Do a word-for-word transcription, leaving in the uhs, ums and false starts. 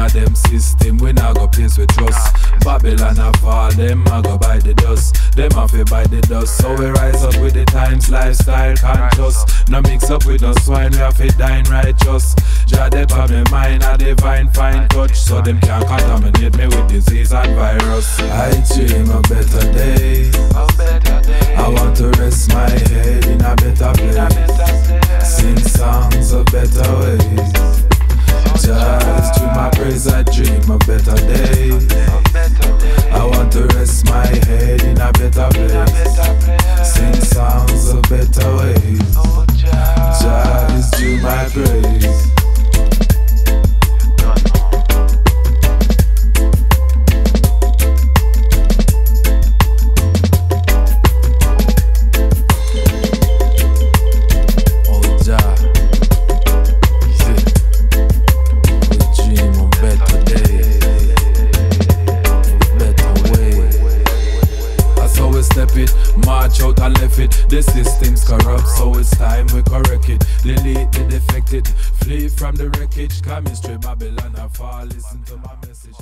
inna them system, we nah go place with trust. Babylon a fall, them a go by the dust. Them a fi by the dust, so we rise up with the times, lifestyle conscious. No mix up with no swine, we a fi dine righteous. Jah dep on me mind, a divine fine touch, so them can't contaminate me with disease and virus. I dream of better days. I want to rest my head in a better place. Sing songs of better ways. Just through my praise I dream of better days. I want to rest my head in a better place. Sing songs of better ways. Just through my praise. March out and left it. The system's corrupt, so it's time we correct it. Delete the defected, flee from the wreckage. Coming straight Babylon, I fall. Listen to my message.